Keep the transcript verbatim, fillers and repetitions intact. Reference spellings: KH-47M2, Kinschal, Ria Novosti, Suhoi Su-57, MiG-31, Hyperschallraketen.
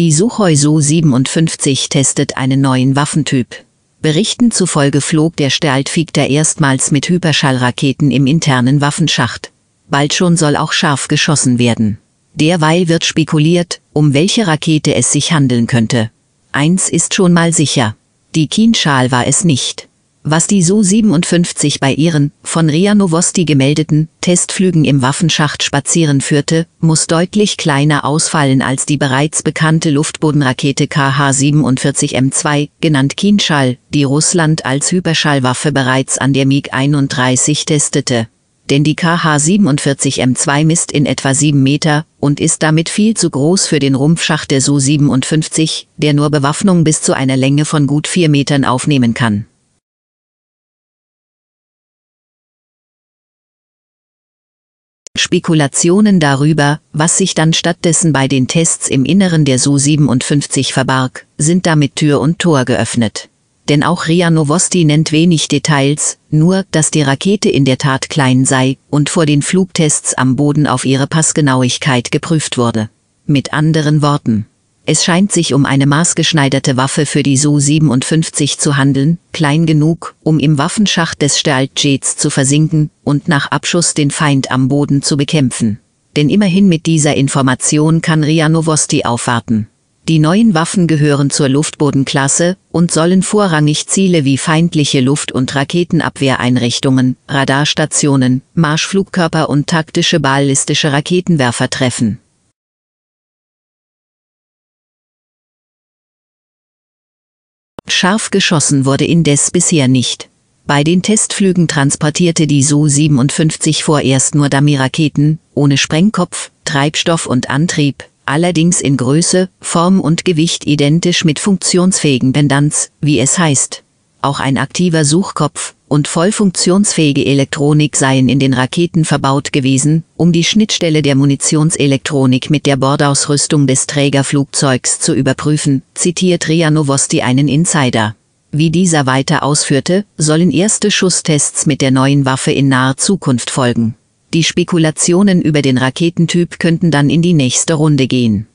Die Suhoi Su siebenundfünfzig testet einen neuen Waffentyp. Berichten zufolge flog der Stealth-Fighter erstmals mit Hyperschallraketen im internen Waffenschacht. Bald schon soll auch scharf geschossen werden. Derweil wird spekuliert, um welche Rakete es sich handeln könnte. Eins ist schon mal sicher. Die Kinschal war es nicht. Was die Su siebenundfünfzig bei ihren, von Ria Novosti gemeldeten, Testflügen im Waffenschacht spazieren führte, muss deutlich kleiner ausfallen als die bereits bekannte Luftbodenrakete K H siebenundvierzig M zwei, genannt Kinschal, die Russland als Hyperschallwaffe bereits an der MiG einunddreißig testete. Denn die K H siebenundvierzig M zwei misst in etwa sieben Meter und ist damit viel zu groß für den Rumpfschacht der Su siebenundfünfzig, der nur Bewaffnung bis zu einer Länge von gut vier Metern aufnehmen kann. Spekulationen darüber, was sich dann stattdessen bei den Tests im Inneren der Su siebenundfünfzig verbarg, sind damit Tür und Tor geöffnet. Denn auch Ria Novosti nennt wenig Details, nur, dass die Rakete in der Tat klein sei und vor den Flugtests am Boden auf ihre Passgenauigkeit geprüft wurde. Mit anderen Worten, es scheint sich um eine maßgeschneiderte Waffe für die Su siebenundfünfzig zu handeln, klein genug, um im Waffenschacht des Stealth-Jets zu versinken und nach Abschuss den Feind am Boden zu bekämpfen. Denn immerhin mit dieser Information kann Ria Novosti aufwarten. Die neuen Waffen gehören zur Luftbodenklasse und sollen vorrangig Ziele wie feindliche Luft- und Raketenabwehreinrichtungen, Radarstationen, Marschflugkörper und taktische ballistische Raketenwerfer treffen. Scharf geschossen wurde indes bisher nicht. Bei den Testflügen transportierte die Su siebenundfünfzig vorerst nur Dummy-Raketen, ohne Sprengkopf, Treibstoff und Antrieb, allerdings in Größe, Form und Gewicht identisch mit funktionsfähigen Pendants, wie es heißt. Auch ein aktiver Suchkopf und voll funktionsfähige Elektronik seien in den Raketen verbaut gewesen, um die Schnittstelle der Munitionselektronik mit der Bordausrüstung des Trägerflugzeugs zu überprüfen, zitiert Ria Novosti einen Insider. Wie dieser weiter ausführte, sollen erste Schusstests mit der neuen Waffe in naher Zukunft folgen. Die Spekulationen über den Raketentyp könnten dann in die nächste Runde gehen.